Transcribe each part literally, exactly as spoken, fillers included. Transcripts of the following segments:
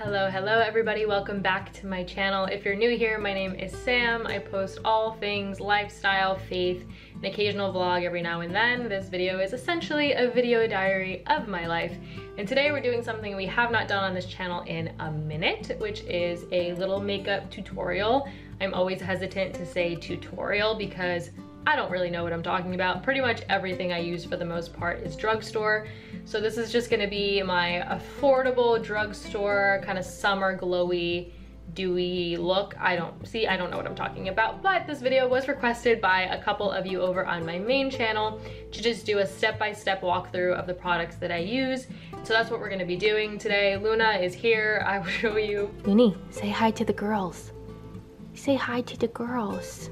Hello, hello everybody, welcome back to my channel. If you're new here, my name is Sam. I post all things lifestyle, faith, an occasional vlog every now and then. This video is essentially a video diary of my life. And today we're doing something we have not done on this channel in a minute, which is a little makeup tutorial. I'm always hesitant to say tutorial because I don't really know what I'm talking about. Pretty much everything I use for the most part is drugstore. So this is just gonna be my affordable drugstore, kind of summer glowy, dewy look. I don't, see, I don't know what I'm talking about, but this video was requested by a couple of you over on my main channel to just do a step-by-step walkthrough of the products that I use. So that's what we're gonna be doing today. Luna is here, I will show you. Luni, say hi to the girls. Say hi to the girls.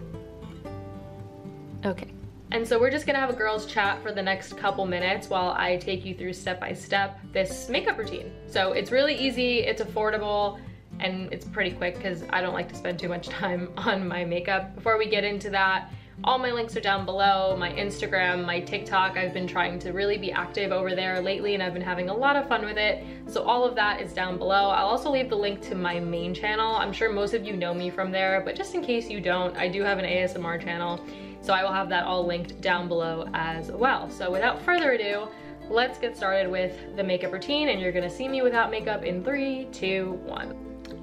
Okay, and so we're just gonna have a girls chat for the next couple minutes while I take you through step by step this makeup routine. So it's really easy, it's affordable, and it's pretty quick because I don't like to spend too much time on my makeup. Before we get into that, all my links are down below, my Instagram, my TikTok. I've been trying to really be active over there lately and I've been having a lot of fun with it. So all of that is down below. I'll also leave the link to my main channel. I'm sure most of you know me from there, but just in case you don't, I do have an A S M R channel. So I will have that all linked down below as well. So without further ado, let's get started with the makeup routine, and you're gonna see me without makeup in three, two, one.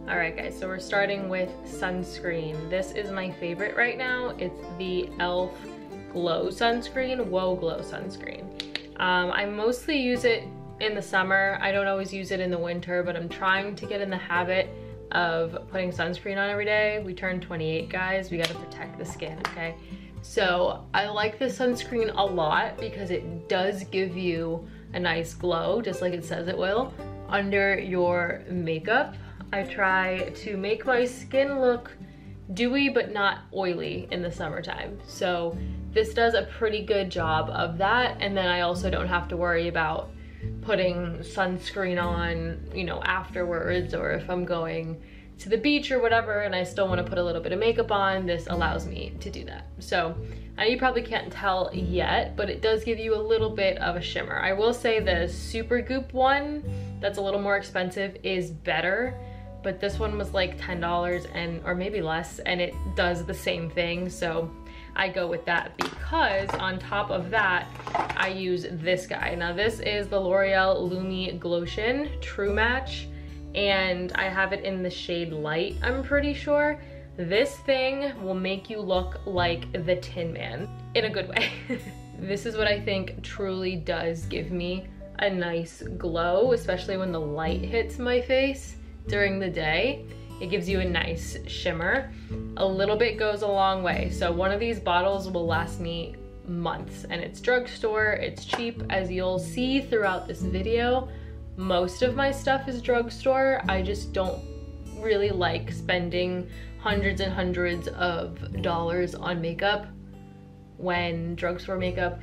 All right guys, so we're starting with sunscreen. This is my favorite right now. It's the E L F Glow Sunscreen, Whoa Glow Sunscreen. Um, I mostly use it in the summer. I don't always use it in the winter, but I'm trying to get in the habit of putting sunscreen on every day. We turned twenty-eight guys, we gotta protect the skin, okay? So I like this sunscreen a lot because it does give you a nice glow, just like it says it will, under your makeup. I try to make my skin look dewy but not oily in the summertime. So this does a pretty good job of that, and then I also don't have to worry about putting sunscreen on, you know, afterwards, or if I'm going to the beach or whatever and I still want to put a little bit of makeup on, this allows me to do that. So I know you probably can't tell yet, but it does give you a little bit of a shimmer. I will say the Super Goop one that's a little more expensive is better, but this one was like ten dollars and or maybe less, and it does the same thing, so I go with that because on top of that I use this guy. Now this is the L'Oreal Lumi Glotion True Match, and I have it in the shade Light, I'm pretty sure. This thing will make you look like the Tin Man, in a good way. This is what I think truly does give me a nice glow, especially when the light hits my face during the day. It gives you a nice shimmer. A little bit goes a long way. So one of these bottles will last me months, and it's drugstore, it's cheap, as you'll see throughout this video. Most of my stuff is drugstore. I just don't really like spending hundreds and hundreds of dollars on makeup when drugstore makeup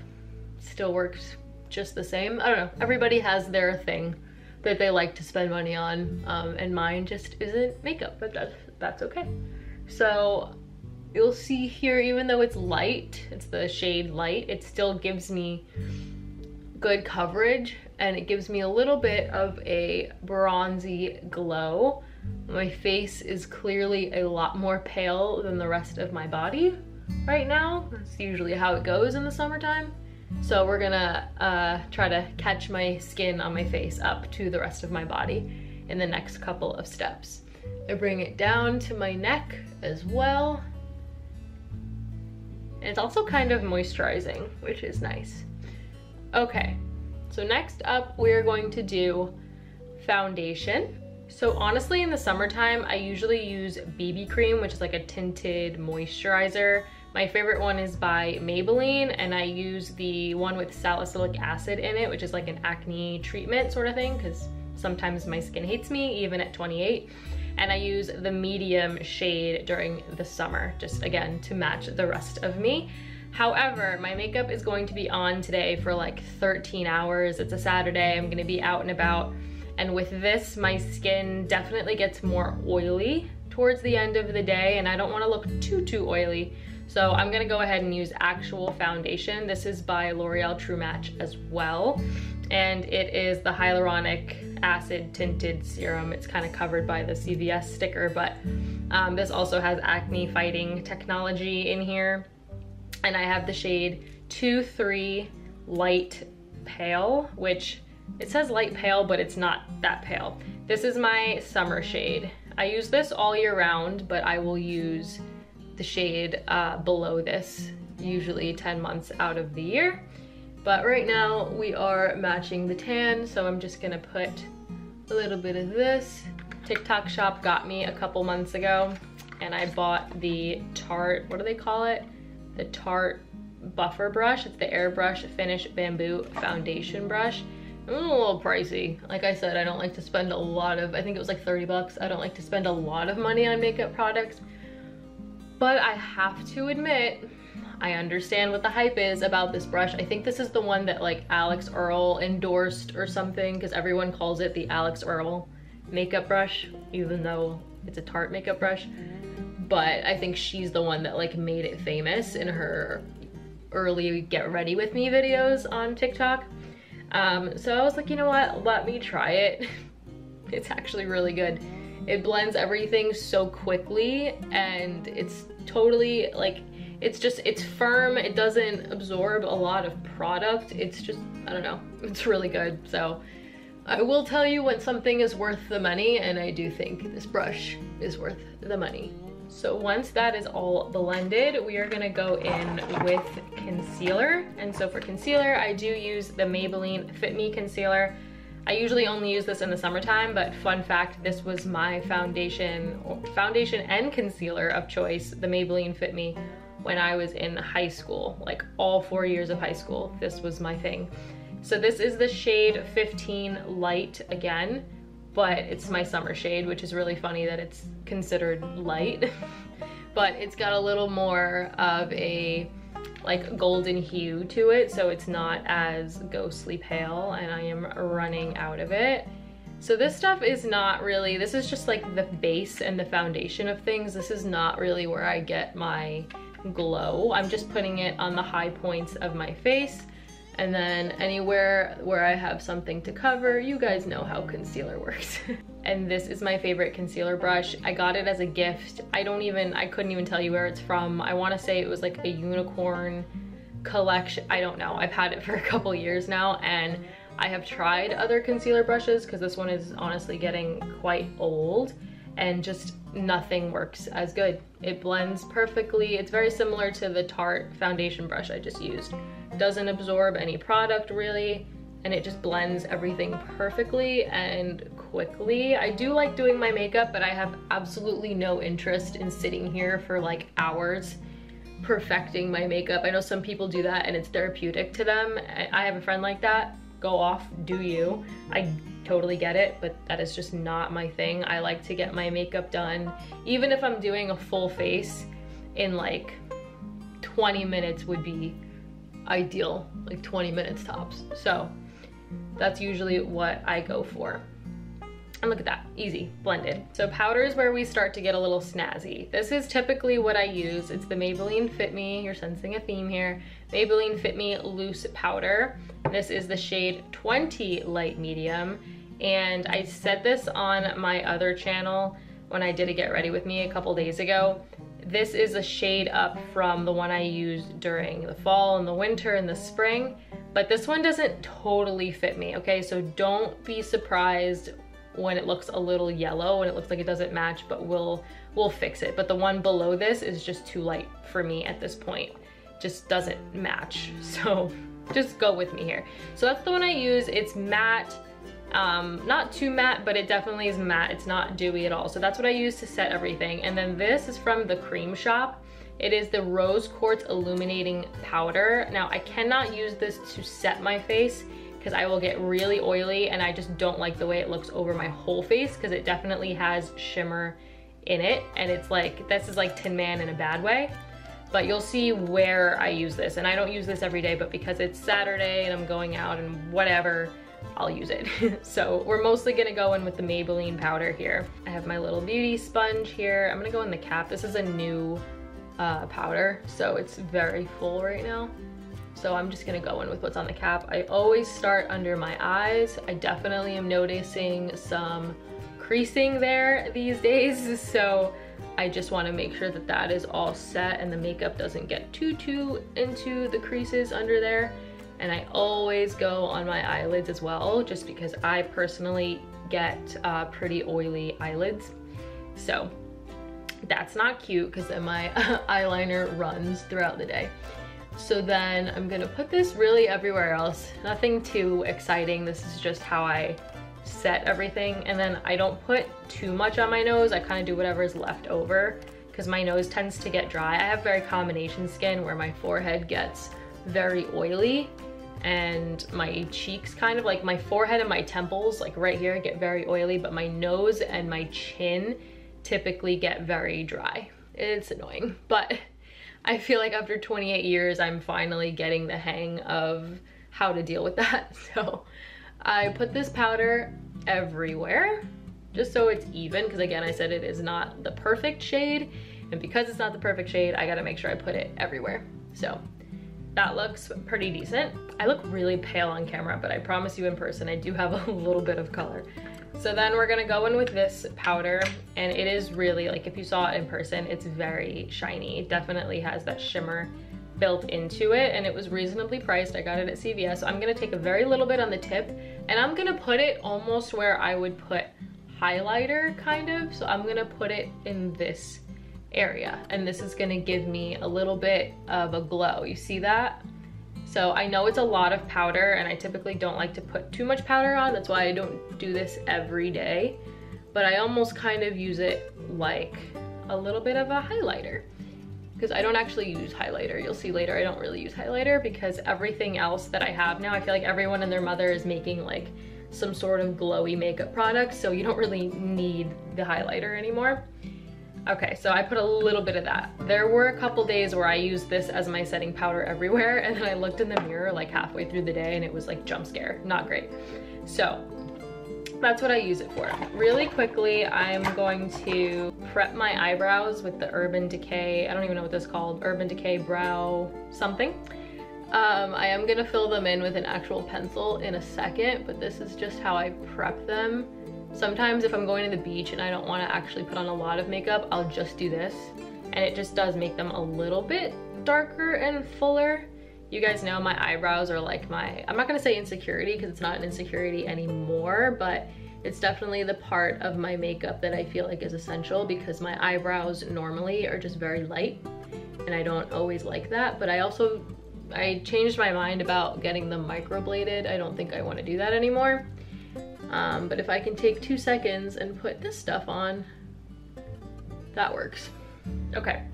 still works just the same. I don't know. Everybody has their thing that they like to spend money on, um, and mine just isn't makeup, but that's, that's okay. So you'll see here, even though it's light, it's the shade Light, it still gives me good coverage, and it gives me a little bit of a bronzy glow. My face is clearly a lot more pale than the rest of my body right now. That's usually how it goes in the summertime. So we're gonna uh, try to catch my skin on my face up to the rest of my body in the next couple of steps. I bring it down to my neck as well. And it's also kind of moisturizing, which is nice. Okay, so next up we're going to do foundation. So honestly in the summertime I usually use B B cream, which is like a tinted moisturizer. My favorite one is by Maybelline, and I use the one with salicylic acid in it, which is like an acne treatment sort of thing, because sometimes my skin hates me even at twenty-eight. And I use the medium shade during the summer, just again to match the rest of me. However, my makeup is going to be on today for like thirteen hours. It's a Saturday, I'm gonna be out and about. And with this, my skin definitely gets more oily towards the end of the day, and I don't wanna look too, too oily. So I'm gonna go ahead and use actual foundation. This is by L'Oreal True Match as well. And it is the Hyaluronic acid tinted serum. It's kind of covered by the C V S sticker, but um, this also has acne fighting technology in here. And I have the shade two three Light Pale, which it says light pale, but it's not that pale. This is my summer shade. I use this all year round, but I will use the shade uh, below this usually ten months out of the year. But right now we are matching the tan, so I'm just gonna put a little bit of this. TikTok shop got me a couple months ago, and I bought the Tarte, what do they call it? The Tarte Buffer Brush. It's the Airbrush Finish Bamboo Foundation Brush. It was a little pricey. Like I said, I don't like to spend a lot of, I think it was like thirty bucks. I don't like to spend a lot of money on makeup products, but I have to admit, I understand what the hype is about this brush. I think this is the one that like Alex Earl endorsed or something, because everyone calls it the Alex Earl makeup brush, even though it's a Tarte makeup brush. But I think she's the one that like made it famous in her early Get Ready With Me videos on TikTok. Um, so I was like, you know what, let me try it. It's actually really good. It blends everything so quickly, and it's totally like, it's just, it's firm. It doesn't absorb a lot of product. It's just, I don't know, it's really good. So I will tell you when something is worth the money, and I do think this brush is worth the money. So once that is all blended, we are gonna go in with concealer. And so for concealer, I do use the Maybelline Fit Me concealer. I usually only use this in the summertime, but fun fact, this was my foundation, foundation and concealer of choice, the Maybelline Fit Me, when I was in high school, like all four years of high school, this was my thing. So this is the shade fifteen Light again, but it's my summer shade, which is really funny that it's considered light, but it's got a little more of a like golden hue to it, so it's not as ghostly pale, and I am running out of it. So this stuff is not really, this is just like the base and the foundation of things. This is not really where I get my glow. I'm just putting it on the high points of my face, and then anywhere where I have something to cover. You guys know how concealer works. And this is my favorite concealer brush. I got it as a gift. I don't even, I couldn't even tell you where it's from. I want to say it was like a unicorn collection. I don't know. I've had it for a couple years now, and I have tried other concealer brushes because this one is honestly getting quite old, and just nothing works as good. It blends perfectly. It's very similar to the Tarte foundation brush I just used. Doesn't absorb any product really, and it just blends everything perfectly and quickly. I do like doing my makeup, but I have absolutely no interest in sitting here for like hours perfecting my makeup. I know some people do that and it's therapeutic to them. I have a friend like that. Go off, do you. I totally get it, but that is just not my thing. I like to get my makeup done. Even if I'm doing a full face in like twenty minutes would be ideal, like twenty minutes tops. So that's usually what I go for. And look at that, easy, blended. So powder is where we start to get a little snazzy. This is typically what I use. It's the Maybelline Fit Me, you're sensing a theme here, Maybelline Fit Me Loose Powder. This is the shade twenty Light Medium, and I said this on my other channel when I did a Get Ready With Me a couple days ago. This is a shade up from the one I used during the fall and the winter and the spring, but this one doesn't totally fit me, okay? So don't be surprised when it looks a little yellow and it looks like it doesn't match, but we'll, we'll fix it. But the one below this is just too light for me at this point. Just doesn't match, so just go with me here. So that's the one I use. It's matte, um, not too matte, but it definitely is matte. It's not dewy at all. So that's what I use to set everything. And then this is from The Cream Shop. It is the Rose Quartz Illuminating Powder. Now I cannot use this to set my face because I will get really oily, and I just don't like the way it looks over my whole face because it definitely has shimmer in it. And it's like, this is like Tin Man in a bad way. But you'll see where I use this. And I don't use this every day, but because it's Saturday and I'm going out and whatever, I'll use it. So we're mostly gonna go in with the Maybelline powder here. I have my little beauty sponge here. I'm gonna go in the cap. This is a new uh, powder, so it's very full right now. So I'm just gonna go in with what's on the cap. I always start under my eyes. I definitely am noticing some creasing there these days, so I just want to make sure that that is all set and the makeup doesn't get too too into the creases under there. And I always go on my eyelids as well, just because I personally get uh, pretty oily eyelids. So that's not cute, because then my eyeliner runs throughout the day. So then I'm gonna put this really everywhere else. Nothing too exciting. This is just how I set everything. And then I don't put too much on my nose. I kind of do whatever is left over, because my nose tends to get dry. I have very combination skin where my forehead gets very oily and my cheeks kind of, like my forehead and my temples, like right here, get very oily, but my nose and my chin typically get very dry. It's annoying, but I feel like after twenty-eight years, I'm finally getting the hang of how to deal with that. So I put this powder everywhere just so it's even, because again, I said it is not the perfect shade, and because it's not the perfect shade, I gotta make sure I put it everywhere. So that looks pretty decent. I look really pale on camera, but I promise you in person, I do have a little bit of color. So then we're gonna go in with this powder, and it is really, like if you saw it in person, it's very shiny. It definitely has that shimmer built into it, and it was reasonably priced. I got it at C V S, so I'm gonna take a very little bit on the tip, and I'm gonna put it almost where I would put highlighter, kind of. So I'm gonna put it in this area, and this is gonna give me a little bit of a glow. You see that? So I know it's a lot of powder, and I typically don't like to put too much powder on. That's why I don't do this every day, but I almost kind of use it like a little bit of a highlighter, because I don't actually use highlighter. You'll see later I don't really use highlighter, because everything else that I have now, I feel like everyone and their mother is making like some sort of glowy makeup product, so you don't really need the highlighter anymore. Okay, so I put a little bit of that. There were a couple days where I used this as my setting powder everywhere, and then I looked in the mirror like halfway through the day and it was like jump scare, not great. So that's what I use it for. Really quickly, I'm going to prep my eyebrows with the Urban Decay, I don't even know what this is called, Urban Decay Brow something. Um, I am gonna fill them in with an actual pencil in a second, but this is just how I prep them. Sometimes if I'm going to the beach and I don't want to actually put on a lot of makeup, I'll just do this, and it just does make them a little bit darker and fuller. You guys know my eyebrows are like my, I'm not going to say insecurity, because it's not an insecurity anymore, but it's definitely the part of my makeup that I feel like is essential, because my eyebrows normally are just very light, and I don't always like that. But I also, I changed my mind about getting them microbladed. I don't think I want to do that anymore. Um, but if I can take two seconds and put this stuff on, that works. Okay,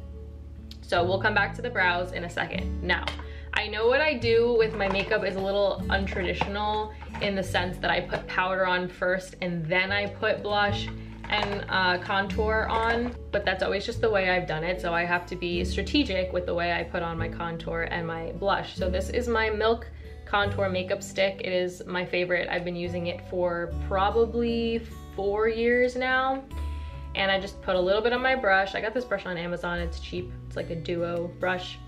so we'll come back to the brows in a second. Now, I know what I do with my makeup is a little untraditional, in the sense that I put powder on first and then I put blush and uh, contour on, but that's always just the way I've done it, so I have to be strategic with the way I put on my contour and my blush. So this is my Milk Contour makeup stick. It is my favorite. I've been using it for probably four years now, and I just put a little bit on my brush. I got this brush on Amazon, it's cheap, it's like a duo brush,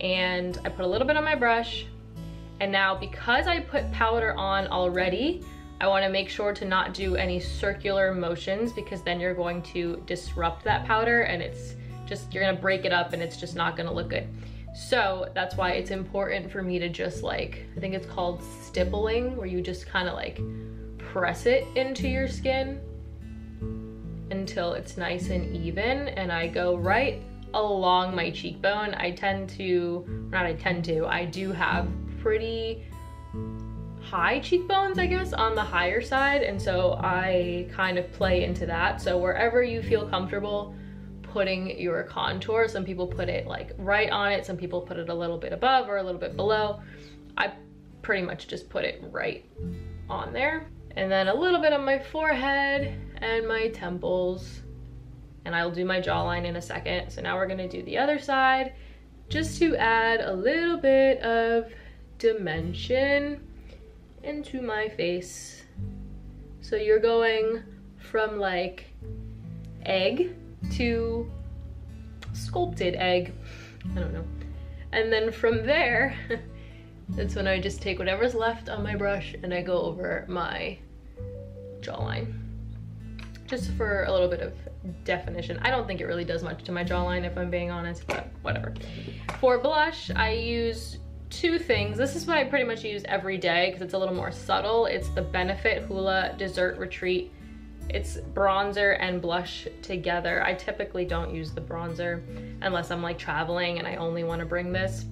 and I put a little bit on my brush. And now, because I put powder on already, I want to make sure to not do any circular motions, because then you're going to disrupt that powder, and it's just, you're gonna break it up, and it's just not gonna look good. So that's why it's important for me to just, like, I think it's called stippling, where you just kind of like press it into your skin until it's nice and even. And I go right along my cheekbone. I tend to, not I tend to, I do have pretty high cheekbones, I guess, on the higher side. And so I kind of play into that. So wherever you feel comfortable putting your contour, some people put it like right on it, some people put it a little bit above or a little bit below. I pretty much just put it right on there, and then a little bit on my forehead and my temples, and I'll do my jawline in a second. So now we're gonna do the other side, just to add a little bit of dimension into my face. So you're going from like egg to sculpted egg, I don't know. And then from there That's when I just take whatever's left on my brush and I go over my jawline, just for a little bit of definition. I don't think it really does much to my jawline, if I'm being honest, but whatever. For blush, I use two things. This is what I pretty much use every day because it's a little more subtle. It's the Benefit Hoola Desert Retreat. It's bronzer and blush together. I typically don't use the bronzer unless I'm like traveling and I only want to bring this.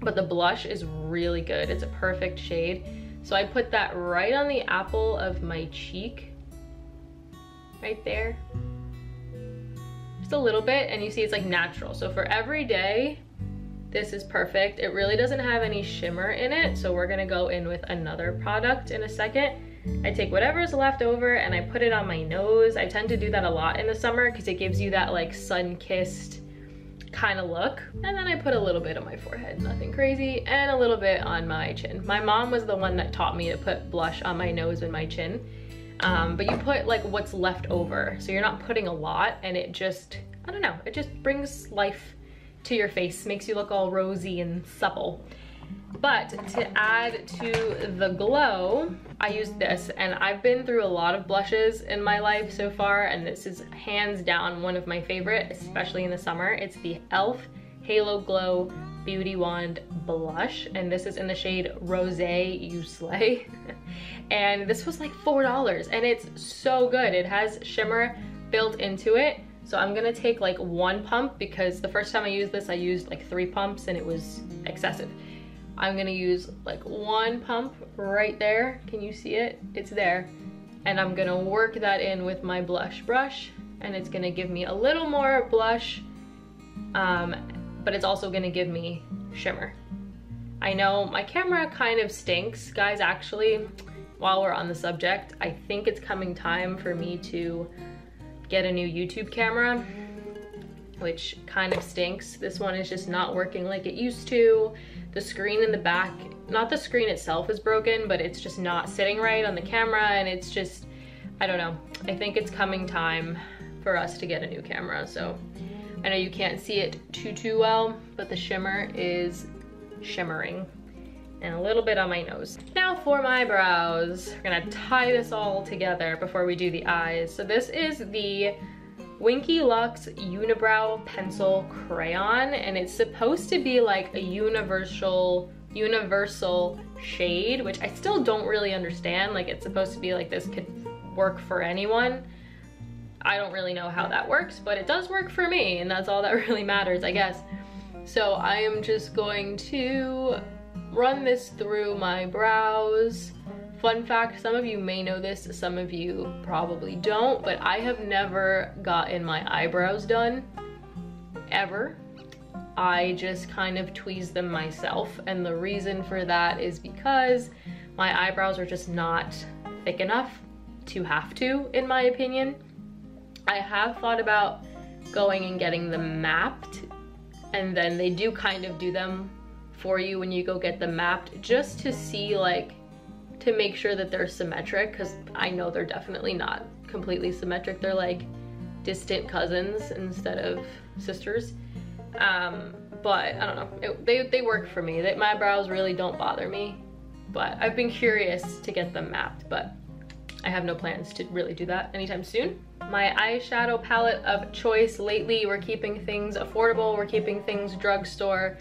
But the blush is really good. It's a perfect shade. So I put that right on the apple of my cheek, right there. Just a little bit, and you see it's like natural. So for every day, this is perfect. It really doesn't have any shimmer in it, so we're gonna go in with another product in a second. I take whatever is left over and I put it on my nose. I tend to do that a lot in the summer because it gives you that like sun-kissed kind of look. And then I put a little bit on my forehead, nothing crazy, and a little bit on my chin. My mom was the one that taught me to put blush on my nose and my chin. Um, but you put like what's left over, so you're not putting a lot, and it just, I don't know, it just brings life to your face, makes you look all rosy and supple. But to add to the glow, I use this, and I've been through a lot of blushes in my life so far, and this is hands down one of my favorite, especially in the summer. It's the E L F Halo Glow Beauty Wand Blush, and this is in the shade Rose You Slay. And this was like four dollars, and it's so good. It has shimmer built into it. So I'm gonna take like one pump because the first time I used this, I used like three pumps and it was excessive. I'm gonna use like one pump right there. Can you see it? It's there. And I'm gonna work that in with my blush brush, and it's gonna give me a little more blush, um, but it's also gonna give me shimmer. I know my camera kind of stinks, guys. Actually, while we're on the subject, I think it's coming time for me to get a new YouTube camera, which kind of stinks. This one is just not working like it used to. The screen in the back, not the screen itself is broken, but it's just not sitting right on the camera, and it's just, I don't know. I think it's coming time for us to get a new camera. So I know you can't see it too, too well, but the shimmer is shimmering, and a little bit on my nose. Now for my brows, we're gonna tie this all together before we do the eyes. So this is the Winky Luxe Unibrow Pencil Crayon, and it's supposed to be like a universal universal shade, which I still don't really understand. Like, it's supposed to be like this could work for anyone. I don't really know how that works, but it does work for me, and that's all that really matters, I guess. So I am just going to run this through my brows. Fun fact, some of you may know this, some of you probably don't, but I have never gotten my eyebrows done, ever. I just kind of tweeze them myself, and the reason for that is because my eyebrows are just not thick enough to have to, in my opinion. I have thought about going and getting them mapped, and then they do kind of do them for you when you go get them mapped, just to see, like, to make sure that they're symmetric, because I know they're definitely not completely symmetric. They're like distant cousins instead of sisters. Um, but I don't know, it, they, they work for me. They, my brows really don't bother me, but I've been curious to get them mapped, but I have no plans to really do that anytime soon. My eyeshadow palette of choice lately, we're keeping things affordable, we're keeping things drugstore,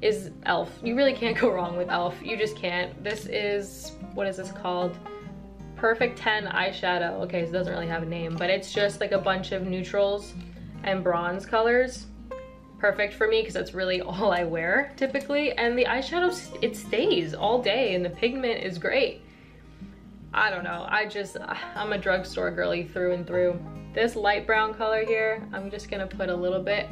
is E L F. You really can't go wrong with E L F. You just can't. This is, what is this called? Perfect ten eyeshadow. Okay, so it doesn't really have a name, but it's just like a bunch of neutrals and bronze colors. Perfect for me because that's really all I wear typically. And the eyeshadow, it stays all day, and the pigment is great. I don't know. I just, I'm a drugstore girly through and through. This light brown color here, I'm just gonna put a little bit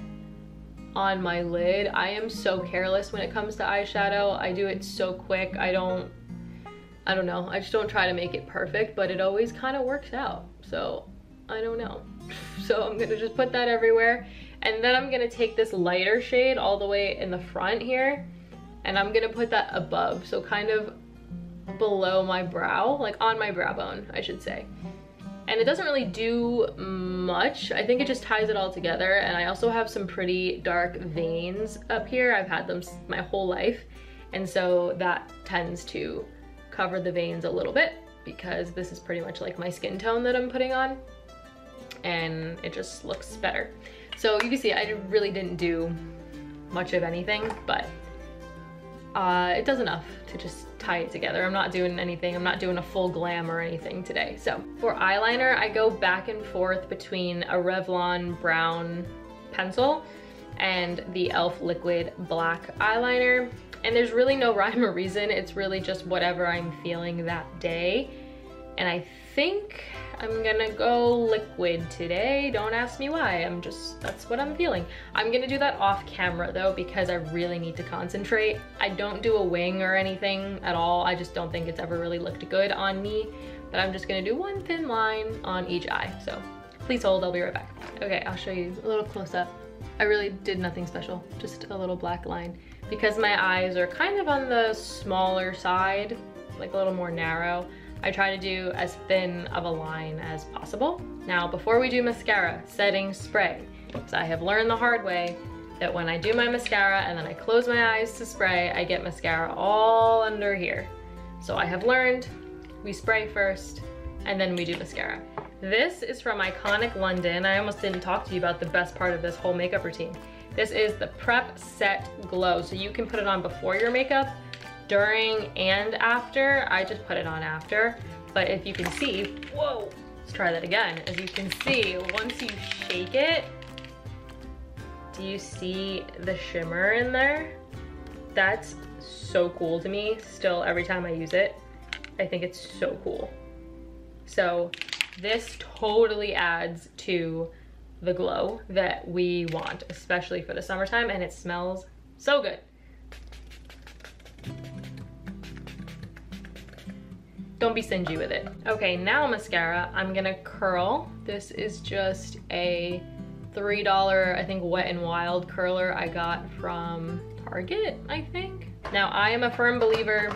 on my lid. I am so careless when it comes to eyeshadow. I do it so quick. I don't, I don't know. I just don't try to make it perfect, but it always kind of works out. So I don't know. So I'm gonna just put that everywhere. And then I'm gonna take this lighter shade all the way in the front here, and I'm gonna put that above. So kind of below my brow, like on my brow bone, I should say. And it doesn't really do much. I think it just ties it all together. And I also have some pretty dark veins up here. I've had them my whole life. And so that tends to cover the veins a little bit because this is pretty much like my skin tone that I'm putting on, and it just looks better. So you can see I really didn't do much of anything, but uh, it does enough to just tie it together. I'm not doing anything, I'm not doing a full glam or anything today. So for eyeliner, I go back and forth between a Revlon brown pencil and the E L F liquid black eyeliner. And there's really no rhyme or reason. It's really just whatever I'm feeling that day. And I think I'm gonna go liquid today. Don't ask me why, I'm just, that's what I'm feeling. I'm gonna do that off camera though, because I really need to concentrate. I don't do a wing or anything at all. I just don't think it's ever really looked good on me, but I'm just gonna do one thin line on each eye. So please hold, I'll be right back. Okay, I'll show you a little close up. I really did nothing special, just a little black line. Because my eyes are kind of on the smaller side, like a little more narrow, I try to do as thin of a line as possible. Now, before we do mascara, setting spray. So I have learned the hard way that when I do my mascara and then I close my eyes to spray, I get mascara all under here. So I have learned, we spray first and then we do mascara. This is from Iconic London. I almost didn't talk to you about the best part of this whole makeup routine. This is the Prep Set Glow. So you can put it on before your makeup, during, and after. I just put it on after. But if you can see, whoa, let's try that again. As you can see, once you shake it, do you see the shimmer in there? That's so cool to me. Still, every time I use it, I think it's so cool. So this totally adds to the glow that we want, especially for the summertime, and it smells so good. Don't be stingy with it. Okay, now mascara, I'm gonna curl. This is just a three dollar, I think, Wet and Wild curler I got from Target, I think. Now, I am a firm believer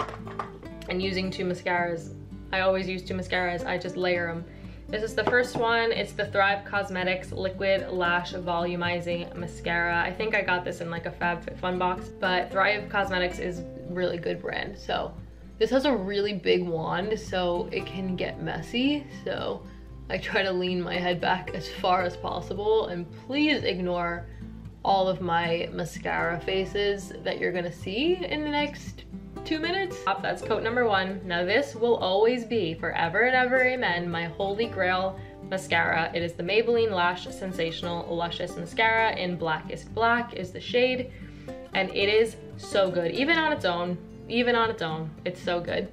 in using two mascaras. I always use two mascaras, I just layer them. This is the first one. It's the Thrive Cosmetics Liquid Lash Volumizing Mascara. I think I got this in like a FabFitFun box, but Thrive Cosmetics is a really good brand. So this has a really big wand, so it can get messy. So I try to lean my head back as far as possible, and please ignore all of my mascara faces that you're gonna see in the next two minutes. That's coat number one. Now this will always be, forever and ever, amen, my holy grail mascara. It is the Maybelline Lash Sensational Luscious Mascara in Blackest Black is the shade, and it is so good. Even on its own, even on its own, it's so good.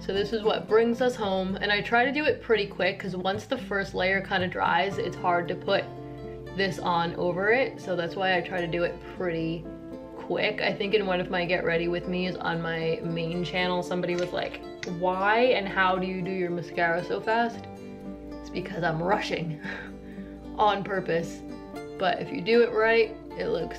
So this is what brings us home, and I try to do it pretty quick because once the first layer kind of dries, it's hard to put this on over it, so that's why I try to do it pretty quick. I think in one of my get ready with me's on my main channel, somebody was like, why and how do you do your mascara so fast? It's because I'm rushing on purpose, but if you do it right, it looks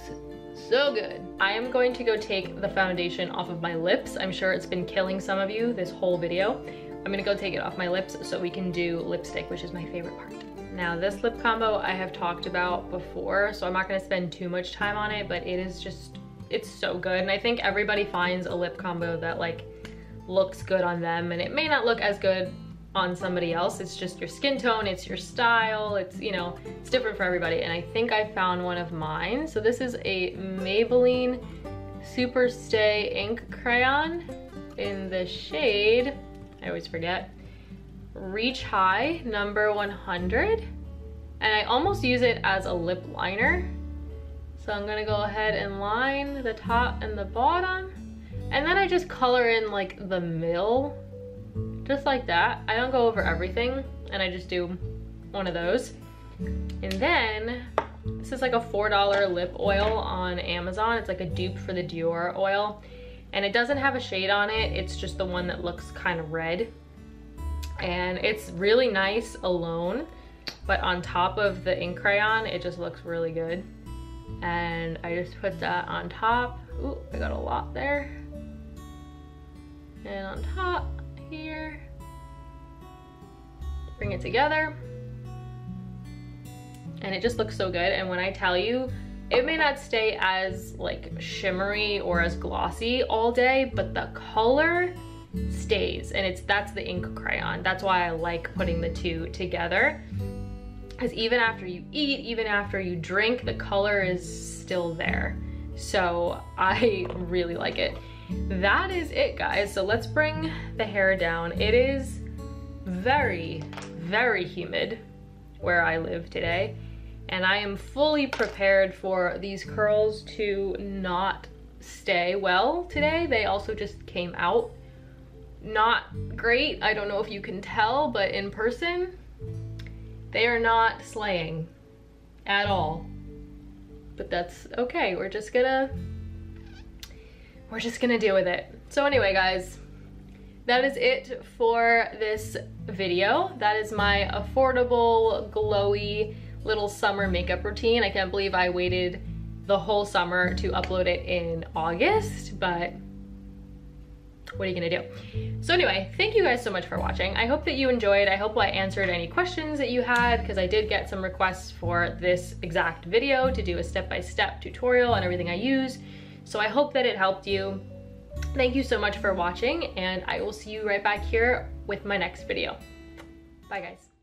so good. I am going to go take the foundation off of my lips. I'm sure it's been killing some of you this whole video. I'm gonna go take it off my lips so we can do lipstick, which is my favorite part. Now this lip combo I have talked about before, so I'm not gonna spend too much time on it, but it is just, it's so good, and I think everybody finds a lip combo that like looks good on them, and it may not look as good on somebody else. It's just your skin tone, it's your style, it's, you know, it's different for everybody, and I think I found one of mine. So this is a Maybelline Super Stay Ink Crayon in the shade, I always forget, Reach High number one hundred, and I almost use it as a lip liner. So I'm gonna go ahead and line the top and the bottom, and then I just color in like the middle, just like that. I don't go over everything, and I just do one of those. And then this is like a four dollar lip oil on Amazon. It's like a dupe for the Dior oil, and it doesn't have a shade on it. It's just the one that looks kind of red, and it's really nice alone, but on top of the ink crayon, it just looks really good. And I just put that on top. Ooh, I got a lot there. And on top here, bring it together, and it just looks so good. And when I tell you It may not stay as like shimmery or as glossy all day, but the color stays, and it's that's the ink crayon. That's why I like putting the two together, because even after you eat, even after you drink, the color is still there. So I really like it. That is it, guys. So let's bring the hair down. It is very, very humid where I live today, and I am fully prepared for these curls to not stay well today. They also just came out not great. I don't know if you can tell, but in person, they are not slaying at all. But that's okay. We're just gonna, we're just gonna deal with it. So anyway, guys, that is it for this video. That is my affordable, glowy little summer makeup routine. I can't believe I waited the whole summer to upload it in August, but what are you gonna do? So anyway, thank you guys so much for watching. I hope that you enjoyed. I hope I answered any questions that you had, because I did get some requests for this exact video to do a step-by-step tutorial on everything I use. So I hope that it helped you. Thank you so much for watching, and I will see you right back here with my next video. Bye, guys.